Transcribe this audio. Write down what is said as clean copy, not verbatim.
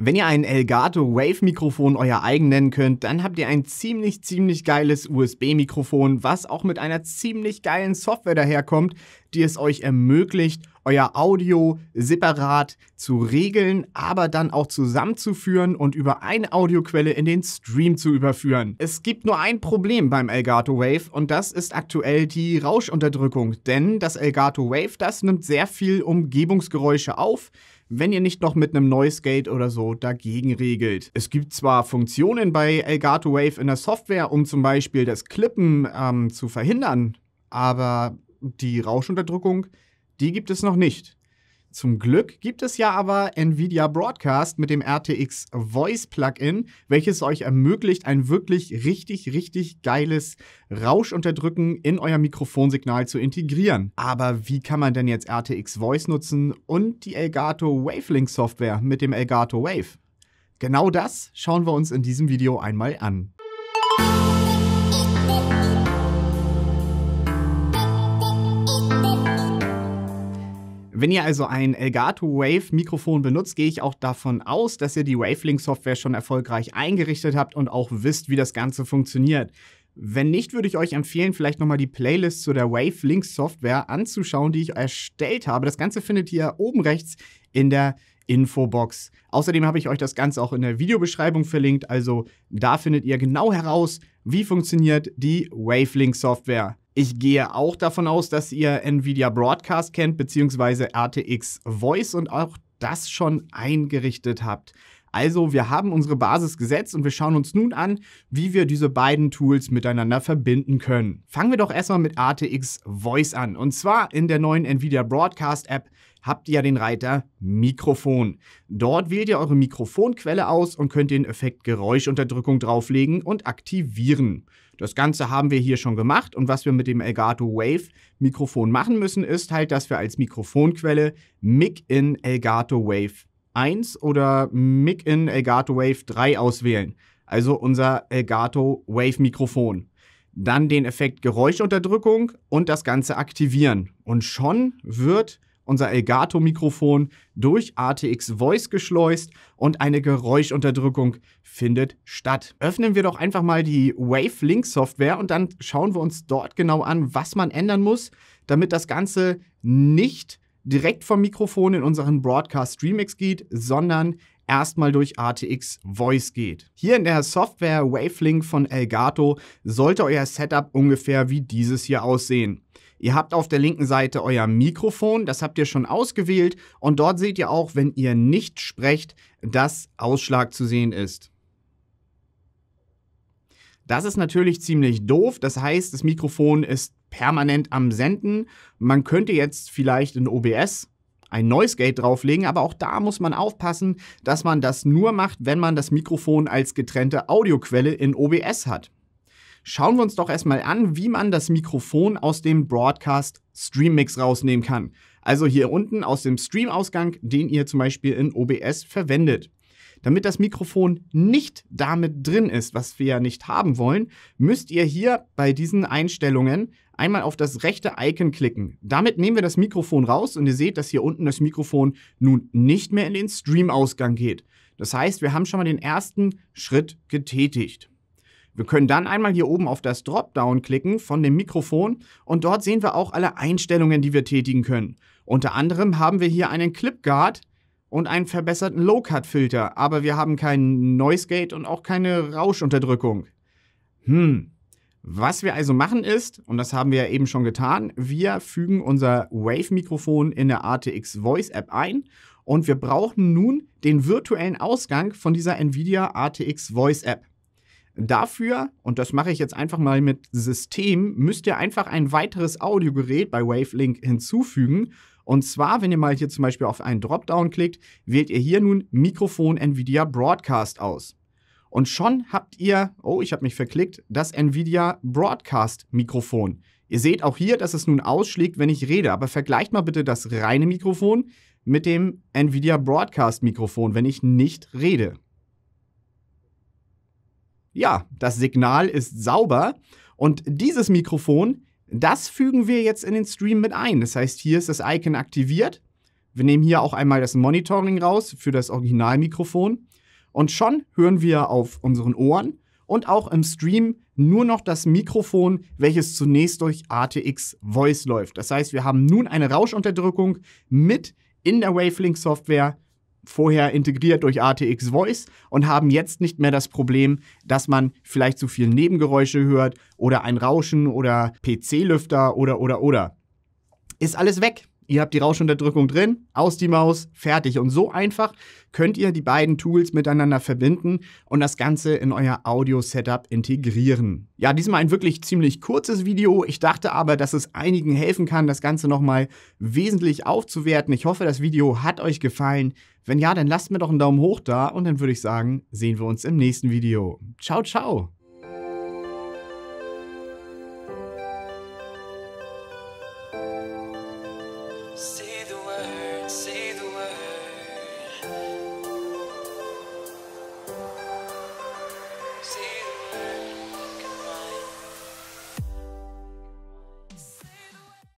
Wenn ihr ein Elgato Wave Mikrofon euer eigen nennen könnt, dann habt ihr ein ziemlich geiles USB-Mikrofon, was auch mit einer ziemlich geilen Software daherkommt, die es euch ermöglicht, euer Audio separat zu regeln, aber dann auch zusammenzuführen und über eine Audioquelle in den Stream zu überführen. Es gibt nur ein Problem beim Elgato Wave und das ist aktuell die Rauschunterdrückung, denn das Elgato Wave, das nimmt sehr viel Umgebungsgeräusche auf, wenn ihr nicht noch mit einem Noise Gate oder so dagegen regelt. Es gibt zwar Funktionen bei Elgato Wave in der Software, um zum Beispiel das Klippen zu verhindern, aber die Rauschunterdrückung, die gibt es noch nicht. Zum Glück gibt es ja aber Nvidia Broadcast mit dem RTX Voice Plugin, welches euch ermöglicht, ein wirklich richtig geiles Rauschunterdrücken in euer Mikrofonsignal zu integrieren. Aber wie kann man denn jetzt RTX Voice nutzen und die Elgato Wave Link Software mit dem Elgato Wave? Genau das schauen wir uns in diesem Video einmal an. Wenn ihr also ein Elgato Wave Mikrofon benutzt, gehe ich auch davon aus, dass ihr die Wave Link Software schon erfolgreich eingerichtet habt und auch wisst, wie das Ganze funktioniert. Wenn nicht, würde ich euch empfehlen, vielleicht nochmal die Playlist zu der Wave Link Software anzuschauen, die ich erstellt habe. Das Ganze findet ihr oben rechts in der Infobox. Außerdem habe ich euch das Ganze auch in der Videobeschreibung verlinkt, also da findet ihr genau heraus, wie funktioniert die Wave Link Software. Ich gehe auch davon aus, dass ihr Nvidia Broadcast kennt, beziehungsweise RTX Voice und auch das schon eingerichtet habt. Also wir haben unsere Basis gesetzt und wir schauen uns nun an, wie wir diese beiden Tools miteinander verbinden können. Fangen wir doch erstmal mit RTX Voice an. Und zwar in der neuen Nvidia Broadcast App habt ihr ja den Reiter Mikrofon. Dort wählt ihr eure Mikrofonquelle aus und könnt den Effekt Geräuschunterdrückung drauflegen und aktivieren. Das Ganze haben wir hier schon gemacht und was wir mit dem Elgato Wave Mikrofon machen müssen, ist halt, dass wir als Mikrofonquelle Mic in Elgato Wave 1 oder Mic in Elgato Wave 3 auswählen. Also unser Elgato Wave Mikrofon. Dann den Effekt Geräuschunterdrückung und das Ganze aktivieren. Und schon wird unser Elgato-Mikrofon durch RTX Voice geschleust und eine Geräuschunterdrückung findet statt. Öffnen wir doch einfach mal die Wave Link Software und dann schauen wir uns dort genau an, was man ändern muss, damit das Ganze nicht direkt vom Mikrofon in unseren Broadcast Streamix geht, sondern erstmal durch RTX Voice geht. Hier in der Software Wave Link von Elgato sollte euer Setup ungefähr wie dieses hier aussehen. Ihr habt auf der linken Seite euer Mikrofon, das habt ihr schon ausgewählt und dort seht ihr auch, wenn ihr nicht sprecht, dass Ausschlag zu sehen ist. Das ist natürlich ziemlich doof, das heißt, das Mikrofon ist permanent am Senden. Man könnte jetzt vielleicht in OBS ein Noise Gate drauflegen, aber auch da muss man aufpassen, dass man das nur macht, wenn man das Mikrofon als getrennte Audioquelle in OBS hat. Schauen wir uns doch erstmal an, wie man das Mikrofon aus dem Broadcast Streammix rausnehmen kann. Also hier unten aus dem Stream-Ausgang, den ihr zum Beispiel in OBS verwendet. Damit das Mikrofon nicht damit drin ist, was wir ja nicht haben wollen, müsst ihr hier bei diesen Einstellungen einmal auf das rechte Icon klicken. Damit nehmen wir das Mikrofon raus und ihr seht, dass hier unten das Mikrofon nun nicht mehr in den Stream-Ausgang geht. Das heißt, wir haben schon mal den ersten Schritt getätigt. Wir können dann einmal hier oben auf das Dropdown klicken von dem Mikrofon und dort sehen wir auch alle Einstellungen, die wir tätigen können. Unter anderem haben wir hier einen Clip Guard und einen verbesserten Low Cut Filter, aber wir haben keinen Noise Gate und auch keine Rauschunterdrückung. Was wir also machen ist, und das haben wir ja eben schon getan, wir fügen unser Wave Mikrofon in der RTX Voice App ein und wir brauchen nun den virtuellen Ausgang von dieser Nvidia RTX Voice App. Dafür, und das mache ich jetzt einfach mal mit System, müsst ihr einfach ein weiteres Audiogerät bei Wave Link hinzufügen. Und zwar, wenn ihr mal hier zum Beispiel auf einen Dropdown klickt, wählt ihr hier nun Mikrofon Nvidia Broadcast aus. Und schon habt ihr, oh, ich habe mich verklickt, das Nvidia Broadcast Mikrofon. Ihr seht auch hier, dass es nun ausschlägt, wenn ich rede. Aber vergleicht mal bitte das reine Mikrofon mit dem Nvidia Broadcast Mikrofon, wenn ich nicht rede. Ja, das Signal ist sauber und dieses Mikrofon, das fügen wir jetzt in den Stream mit ein. Das heißt, hier ist das Icon aktiviert. Wir nehmen hier auch einmal das Monitoring raus für das Originalmikrofon Und schon hören wir auf unseren Ohren und auch im Stream nur noch das Mikrofon, welches zunächst durch RTX Voice läuft. Das heißt, wir haben nun eine Rauschunterdrückung mit in der Wave Link Software, vorher integriert durch RTX Voice, und haben jetzt nicht mehr das Problem, dass man vielleicht zu viel Nebengeräusche hört oder ein Rauschen oder PC-Lüfter oder. Ist alles weg. Ihr habt die Rauschunterdrückung drin, aus die Maus, fertig. Und so einfach könnt ihr die beiden Tools miteinander verbinden und das Ganze in euer Audio-Setup integrieren. Ja, diesmal ein wirklich ziemlich kurzes Video. Ich dachte aber, dass es einigen helfen kann, das Ganze nochmal wesentlich aufzuwerten. Ich hoffe, das Video hat euch gefallen. Wenn ja, dann lasst mir doch einen Daumen hoch da und dann würde ich sagen, sehen wir uns im nächsten Video. Ciao, ciao!